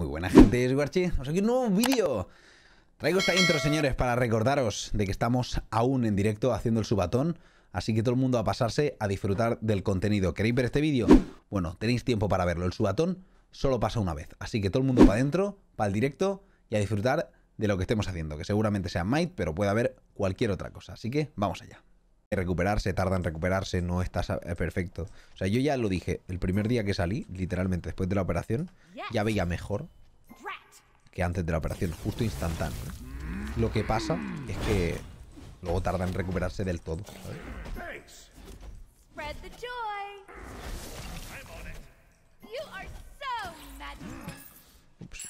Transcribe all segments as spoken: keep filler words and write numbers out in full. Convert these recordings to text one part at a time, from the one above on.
Muy buena gente, soy Warchi, os aquí un nuevo vídeo. Traigo esta intro, señores, para recordaros de que estamos aún en directo haciendo el subatón. Así que todo el mundo a pasarse a disfrutar del contenido. ¿Queréis ver este vídeo? Bueno, tenéis tiempo para verlo. El subatón solo pasa una vez. Así que todo el mundo para adentro, para el directo y a disfrutar de lo que estemos haciendo. Que seguramente sea Might, pero puede haber cualquier otra cosa. Así que vamos allá. Recuperarse, tarda en recuperarse, no está perfecto. O sea, yo ya lo dije, el primer día que salí, literalmente después de la operación, ya veía mejor que antes de la operación, justo instantáneo. Lo que pasa es que luego tarda en recuperarse del todo, ¿sabes? Ups.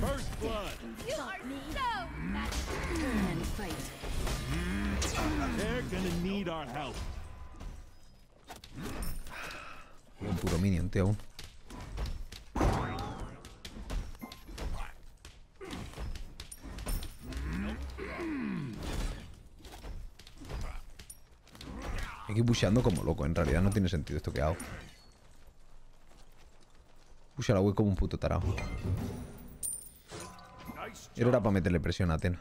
First blood. You are so magical. They're gonna need our help. Un puro minion, tío, aún. Aquí pusheando como loco, en realidad no tiene sentido esto que hago. Push a la web como un puto tarao. Era hora para meterle presión a Atena.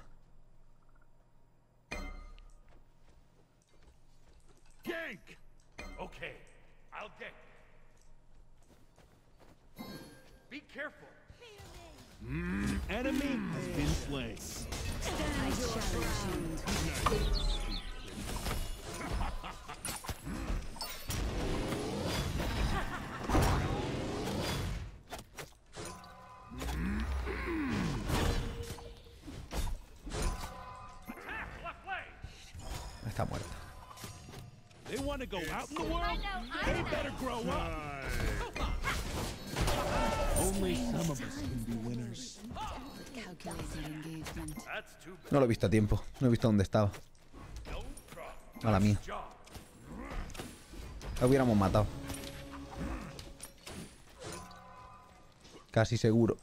Está muerto. No lo he visto a tiempo. No he visto dónde estaba. Mala mía. La hubiéramos matado. Casi seguro.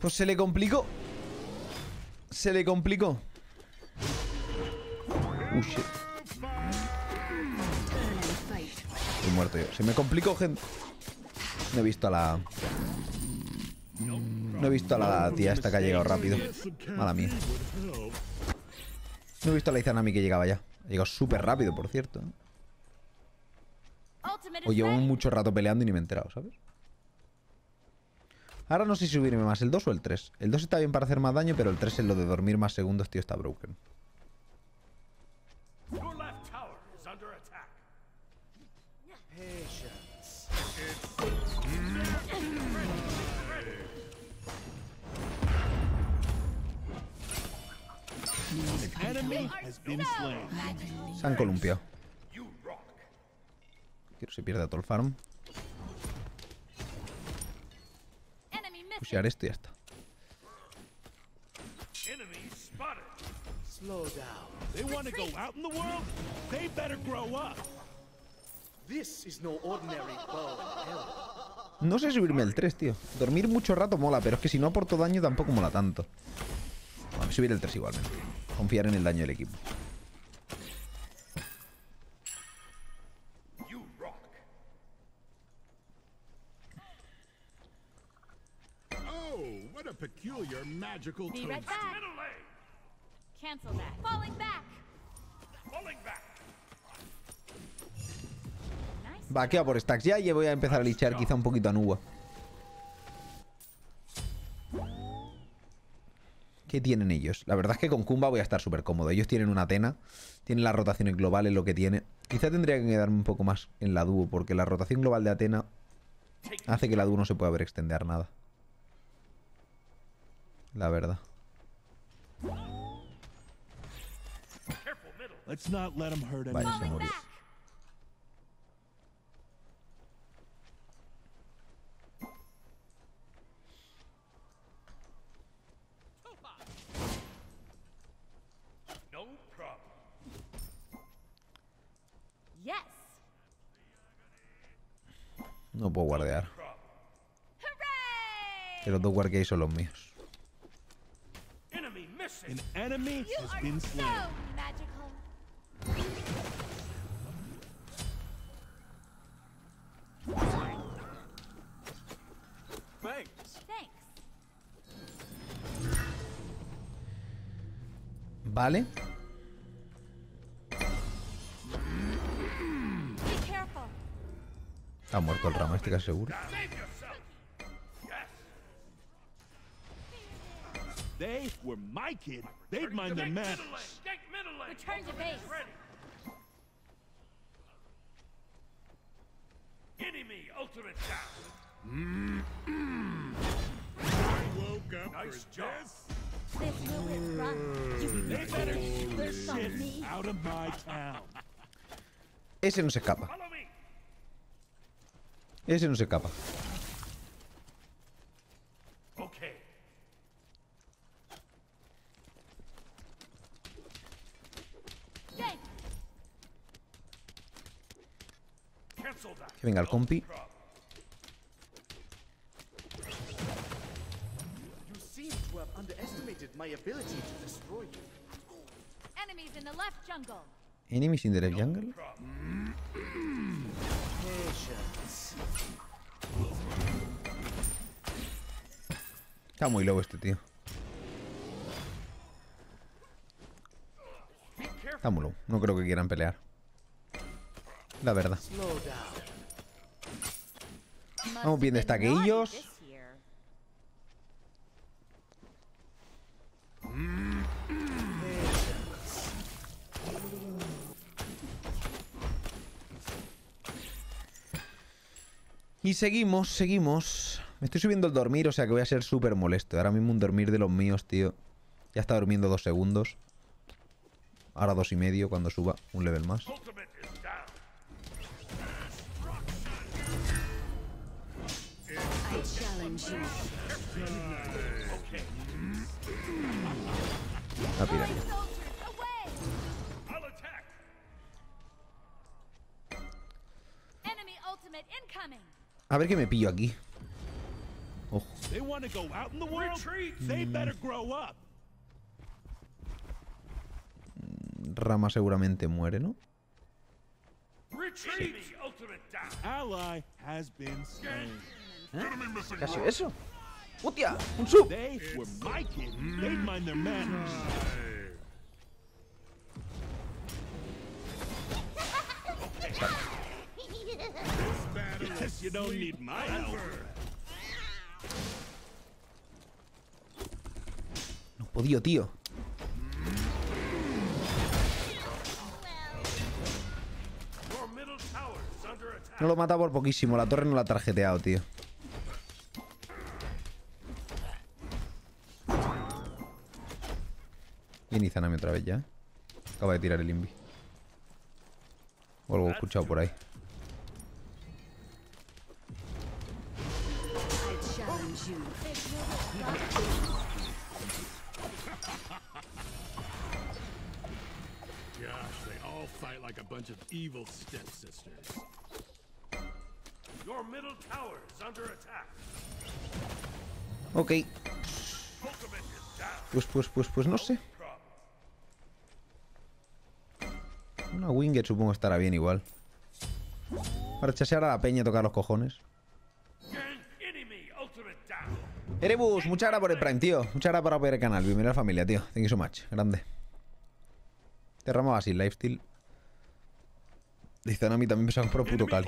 Pues se le complicó. Se le complicó. Uy, shit. Estoy muerto yo. Se me complicó, gente. No he visto a la... No he visto a la tía esta que ha llegado rápido. Mala mía. No he visto a la Izanami que llegaba ya. Ha llegado súper rápido, por cierto. O llevamos mucho rato peleando y ni me he enterado, ¿sabes? Ahora no sé si subirme más el dos o el tres. El dos está bien para hacer más daño, pero el tres es lo de dormir más segundos, tío, está broken. Se han columpiado. Quiero que se pierda todo el farm. Pushear esto y ya está. No sé subirme el tres, tío. Dormir mucho rato mola, pero es que si no aporto daño tampoco mola tanto. Vamos a subir el tres igualmente. Confiar en el daño del equipo. Peculiar magical toast. Middle A. Cancel that. Falling back. Falling back. Vaquea por stacks ya y voy a empezar a lichar quizá un poquito a Nuba. ¿Qué tienen ellos? La verdad es que con Kumbha voy a estar súper cómodo. Ellos tienen una Atena. Tienen las rotaciones globales, lo que tiene. Quizá tendría que quedarme un poco más en la dúo, porque la rotación global de Atena hace que la dúo no se pueda ver extender nada. La verdad. Vale, se murió. No puedo guardear. Que los dos guardeáis son los míos. An enemy has been slain. Thanks. Vale. Ha muerto el Rama, este casi seguro. They were my kid. They'd mind the match. Return to base. Enemy ultimate down. Nice job. This will is rough. They better keep their shit out of my town. Ese no se escapa. Ese no se escapa. Que venga el compi. Enemies in the left jungle. Está muy low este tío. Está muy low. No creo que quieran pelear, la verdad. Vamos bien destaquillos. Y seguimos, seguimos. Me estoy subiendo el dormir, o sea que voy a ser súper molesto. Ahora mismo un dormir de los míos, tío. Ya está durmiendo dos segundos. Ahora dos y medio cuando suba un level más. A pirar. A ver qué me pillo aquí. Ojo. Mm. Rama seguramente muere, ¿no? Sí. ¿Eh? ¿Qué ha sido eso? ¡Hostia! ¡Un sub! No he podido, tío. No lo mata por poquísimo. La torre no la ha tarjeteado, tío. Viene Izanami otra vez ya. Acaba de tirar el invi. O algo he escuchado por ahí. Ok. Pues, pues, pues, pues no sé. Una Winget supongo estará bien igual. Para chasear a la peña, tocar los cojones. Erebus, muchas gracias por el Prime, tío. Muchas gracias por apoyar el canal. Bienvenido a la familia, tío. Thank you so much. Grande. Te ramaba así, Lifesteal. Dice Nami también me sacó por puto cal.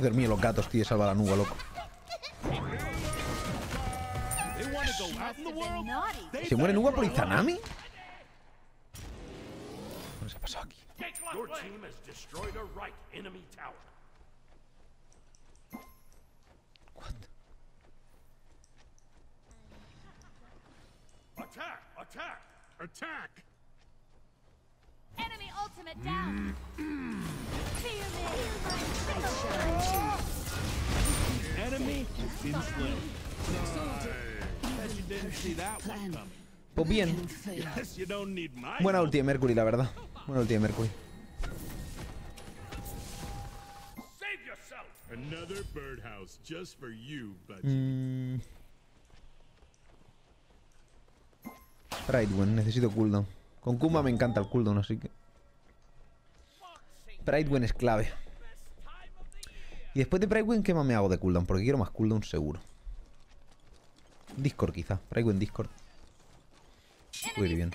Dormí los gatos, tío, salva la Nuba, loco. ¿Se muere Nuba por Izanami? ¿Qué se ha pasado aquí? Attack! Enemy ultimate down! Fear me! Enemy has been slain. Pues bien. Buena ulti de Mercury, la verdad. Buena ulti de Mercury. Mm. Pridwen, necesito cooldown. Con Kumbha me encanta el cooldown, así que Pridwen es clave. Y después de Pridwen, ¿qué más me hago de cooldown? Porque quiero más cooldown seguro. Discord quizá, Pridwen Discord. Puede ir bien.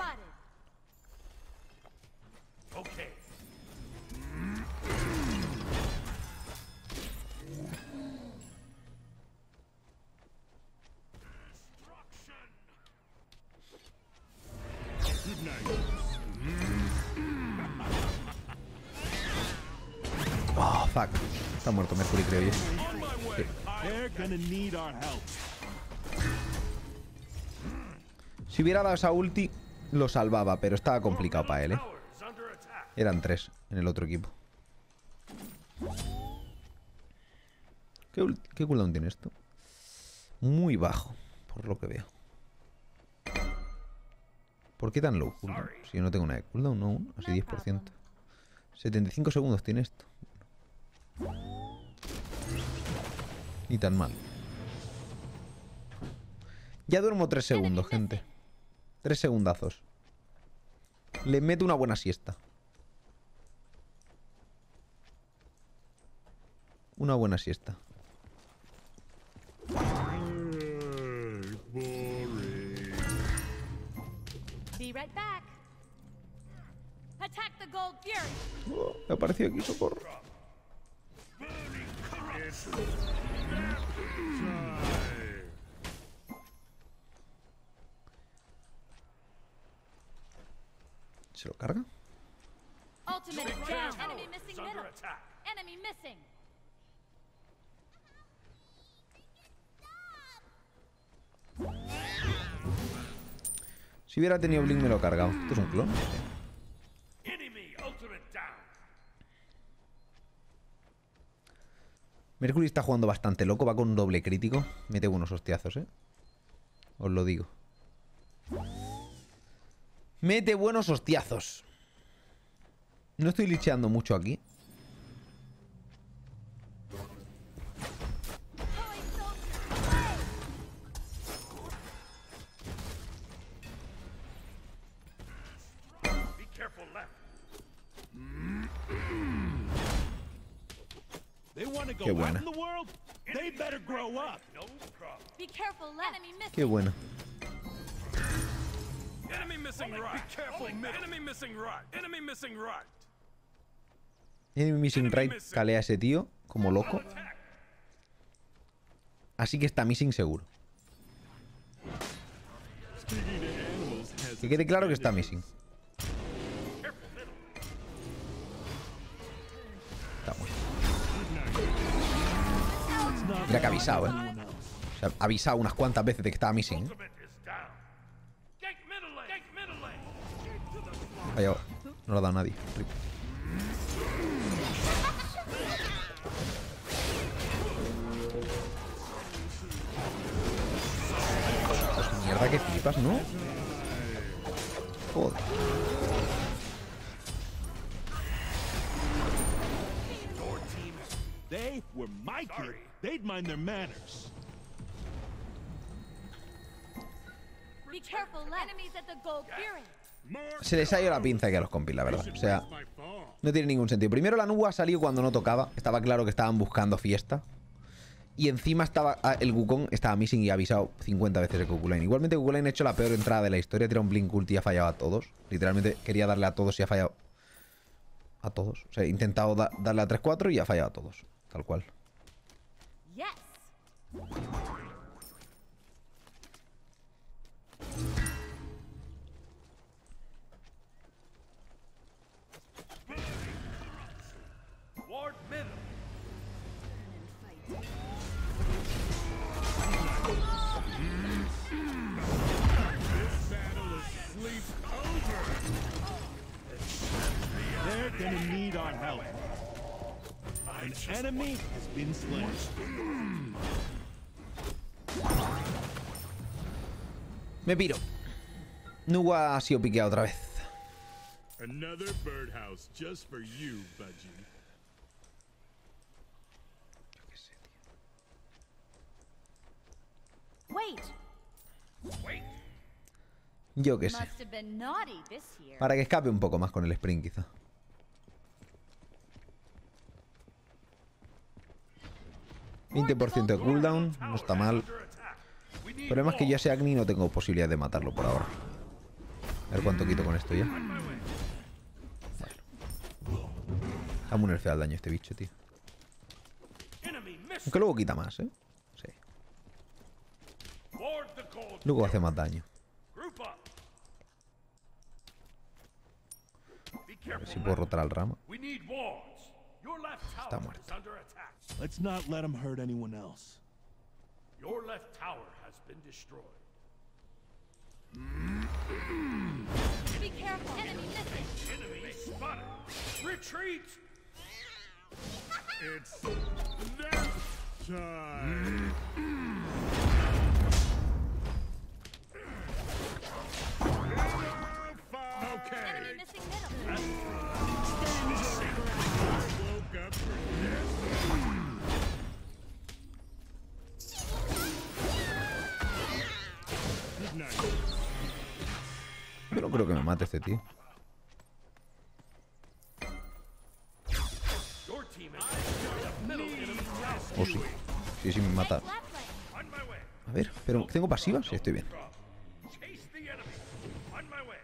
Oh, fuck. Está muerto Mercury, creo yo. Sí. Si hubiera dado esa ulti, lo salvaba, pero estaba complicado para él, ¿eh? Eran tres en el otro equipo. ¿Qué, qué cooldown tiene esto? Muy bajo, por lo que veo. ¿Por qué tan low cooldown? Si yo no tengo una de cooldown, no aún, así diez por ciento. setenta y cinco segundos tiene esto. Ni tan mal. Ya duermo tres segundos, gente. tres segundazos. Le meto una buena siesta. Una buena siesta. Oh, me ha aparecido aquí, socorro. ¿Se lo carga? Si hubiera tenido Blink me lo he cargado. Esto es un clon. Mercury está jugando bastante loco, va con un doble crítico. Mete unos hostiazos, eh. Os lo digo. Mete buenos hostiazos. No estoy licheando mucho aquí. Qué buena. Qué buena. Enemy missing right. Calea a ese tío como loco. Así que está missing seguro. Que quede claro que está missing. Está muerto. Mira que ha avisado, eh. O sea, ha avisado unas cuantas veces de que estaba missing, eh. Vaya, no lo ha dado nadie. Rip. Pues mierda que flipas, ¿no? Joder. They were my kid. They'd mind their manners. Be careful, enemies at the goal clearing. Se les ha ido la pinza que a los compis, la verdad. O sea, no tiene ningún sentido. Primero la Nuba ha salido cuando no tocaba. Estaba claro que estaban buscando fiesta. Y encima estaba el Wukong. Estaba missing y ha avisado cincuenta veces el Google Line. Igualmente Google Line ha hecho la peor entrada de la historia. Tira un Blink ulti y ha fallado a todos. Literalmente quería darle a todos y ha fallado a todos. O sea, he intentado da darle a tres cuatro y ha fallado a todos. Tal cual. An enemy has been slain. Me piro. Nuba ha sido piqueado otra vez. Another birdhouse just for you, budgie. Wait. Wait. Yo qué sé. Para que escape un poco más con el sprint, quizá. veinte por ciento de cooldown, no está mal. El problema es que ya sea Agni no tengo posibilidad de matarlo por ahora. A ver cuánto quito con esto ya. Bueno. Está muy nerfeado el daño este bicho, tío. Aunque luego quita más, ¿eh? Sí. Luego hace más daño. A ver si puedo rotar al Rama. Está muerto. Let's not let him hurt anyone else. Your left tower has been destroyed. Be careful. Enemy missing. Enemy spotted. Retreat. It's their time. Okay. Enemy missing middle. Yo no creo que me mate este tío. Oh, sí. Sí, sí, me mata. A ver, pero ¿tengo pasivas? Sí, estoy bien.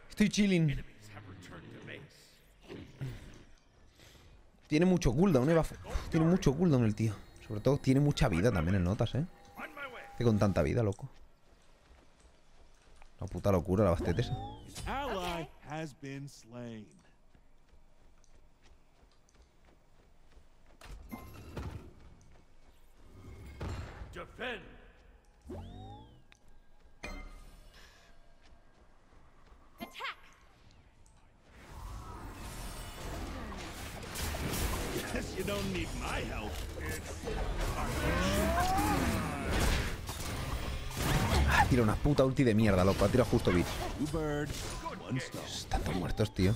Estoy chilling. Tiene mucho cooldown, eh. Tiene mucho cooldown el tío. Sobre todo tiene mucha vida también en notas, eh. Estoy con tanta vida, loco. Una puta locura la Bastet esa. Ah, tira una puta ulti de mierda, loco. Ha tirado justo bit. Están todos muertos, tío.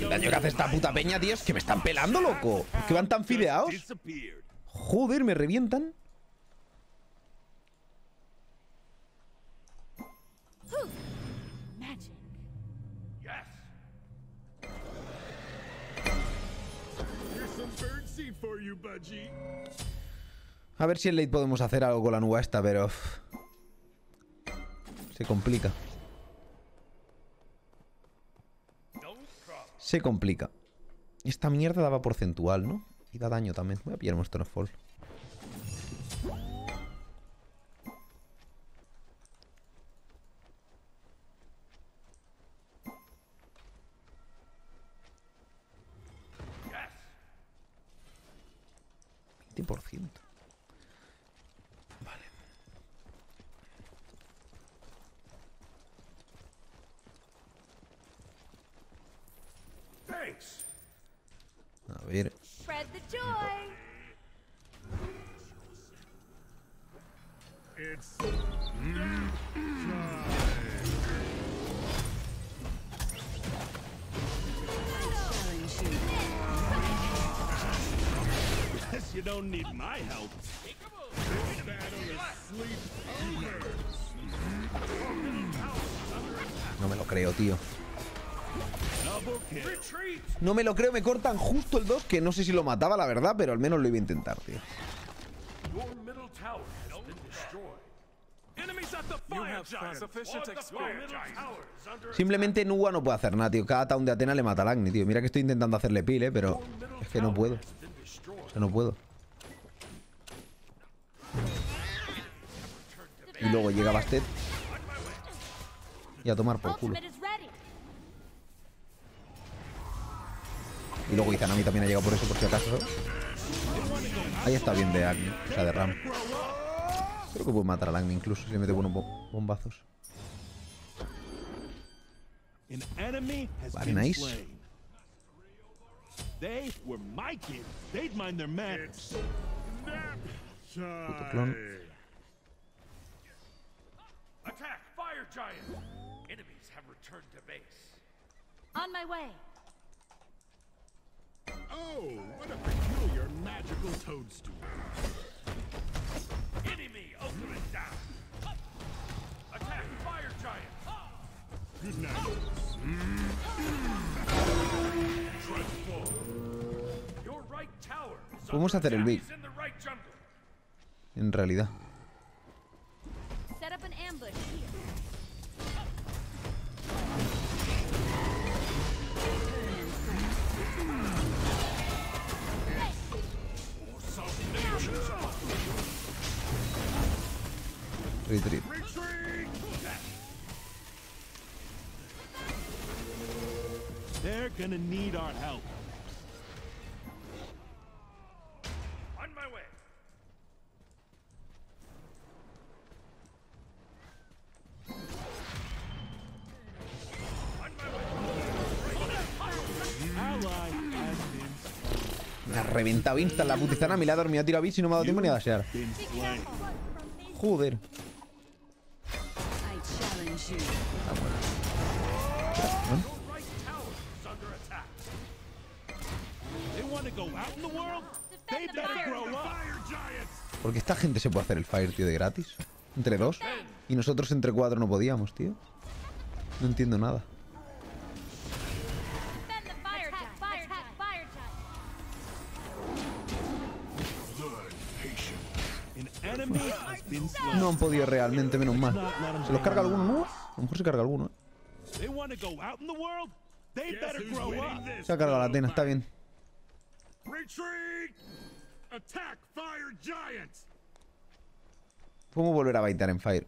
El daño que hace esta puta peña, tío, es que me están pelando, loco. ¿Por qué van tan fideados? Joder, me revientan. A ver si en late podemos hacer algo con la Nuba esta, pero se complica. Se complica. Esta mierda daba porcentual, ¿no? Y da daño también. Voy a pillar un Stonefall. veinte por ciento. Vale. A ver. You don't need my help. This battle is sleep over. No me lo creo, tío. No me lo creo, me cortan justo el dos. Que no sé si lo mataba, la verdad, pero al menos lo iba a intentar, tío. Simplemente Nuba no puede hacer nada, tío. Cada town de Atena le mata al Agni, tío. Mira que estoy intentando hacerle pile, eh, pero es que no puedo. O sea, no puedo. Y luego llega Bastet y a tomar por culo. Y luego Izanami también ha llegado por eso, por si acaso. Ahí está bien de Agni, o sea, de Rama. Creo que puedo matar al Agni incluso si le mete buenos bombazos. Vale, nice. Puto clon. Attack Fire Giant. Enemies have returned to base. On my way. Oh, what a peculiar magical toadstool. Enemy ultimate down. Attack Fire Giant. Good night. Your right tower. Podemos hacer el bait. En realidad. Set up an ambush here. Retreat. They're gonna need our help. On my way. On my way. Ally has been slain. Me ha reventado insta la putizana, me la ha dormido a tiro a bici y no me ha dado tiempo ni a dashear. Joder. Ah, bueno. ¿Eh? Porque esta gente se puede hacer el fire, tío, de gratis. Entre dos. Y nosotros entre cuatro no podíamos, tío. No entiendo nada. No han podido realmente, menos mal. ¿Se los carga alguno, no? A lo mejor se carga alguno, eh. Se ha cargado la Atena, está bien. ¿Podemos volver a baitar en Fire?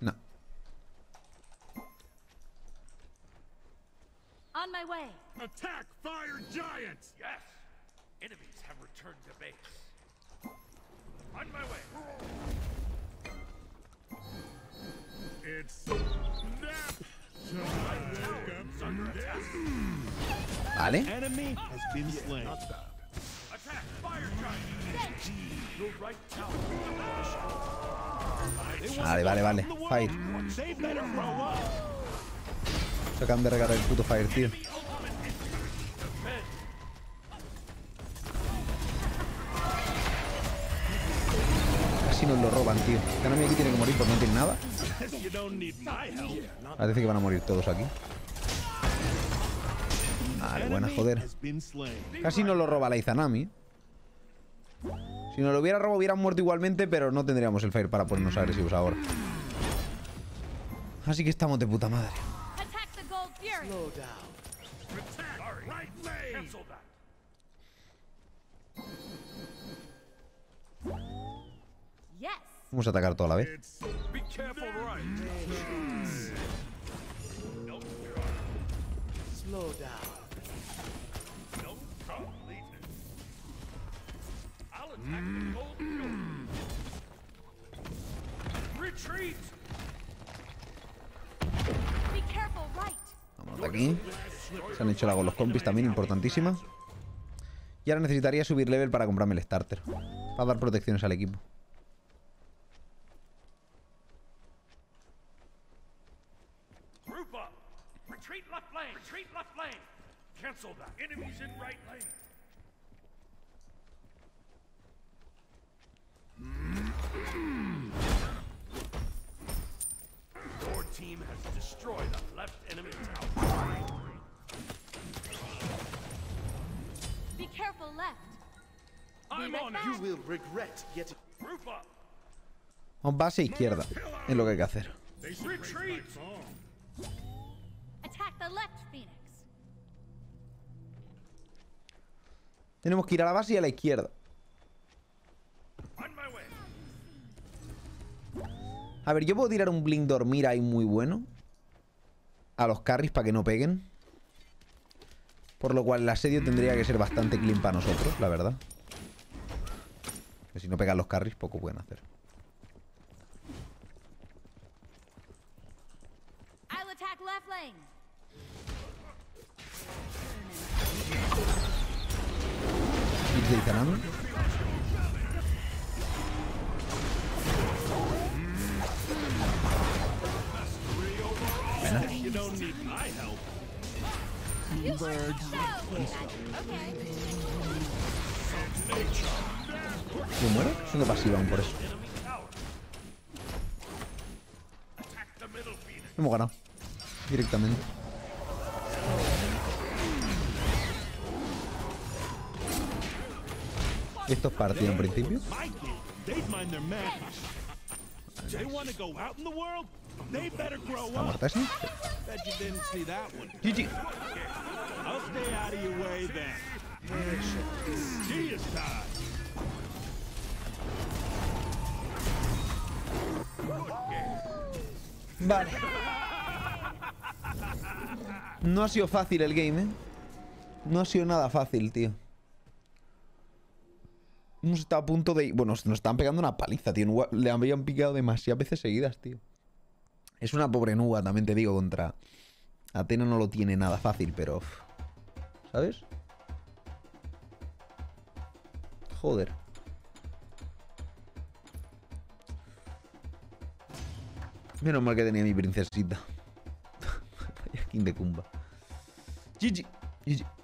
No. On my way. Attack Fire Giant. Yes. Enemies have returned to base. On my way. It's snap. Vale. Vale, vale, vale. Fire. Se acaban de regalar el puto Fire, tío. Casi nos lo roban, tío. Nami aquí tiene que morir porque no tiene nada. Parece que van a morir todos aquí. Vale, buena, joder. Casi no lo roba la Izanami. Si nos lo hubiera robado hubieran muerto igualmente, pero no tendríamos el Fire para ponernos agresivos ahora. Así que estamos de puta madre. Vamos a atacar toda la vez. Vamos de aquí. Se han hecho la con los compis también, importantísima. Y ahora necesitaría subir level para comprarme el starter, para dar protecciones al equipo. Un base izquierda es lo que hay que hacer. Tenemos que ir a la base y a la izquierda. A ver, yo puedo tirar un Blink dormir ahí muy bueno a los carries para que no peguen. Por lo cual el asedio tendría que ser bastante clean para nosotros, la verdad. Que si no pegan los carries, poco pueden hacer. ¿Y de Izanami? Buena. ¿Yo muero? Siendo pasiva aún por eso. Hemos ganado directamente. Esto es partido en principio. ¿Está muerta esa? G G. Vale. No ha sido fácil el game, ¿eh? No ha sido nada fácil, tío. Hemos estado a punto de... Bueno, nos estaban pegando una paliza, tío. Nuba, le habían picado demasiadas veces seguidas, tío. Es una pobre Nuba, también te digo, contra... Atena no lo tiene nada fácil, pero... ¿Sabes? Joder. Menos mal que tenía mi princesita. Vaya skin de Kumbha. G G. G G.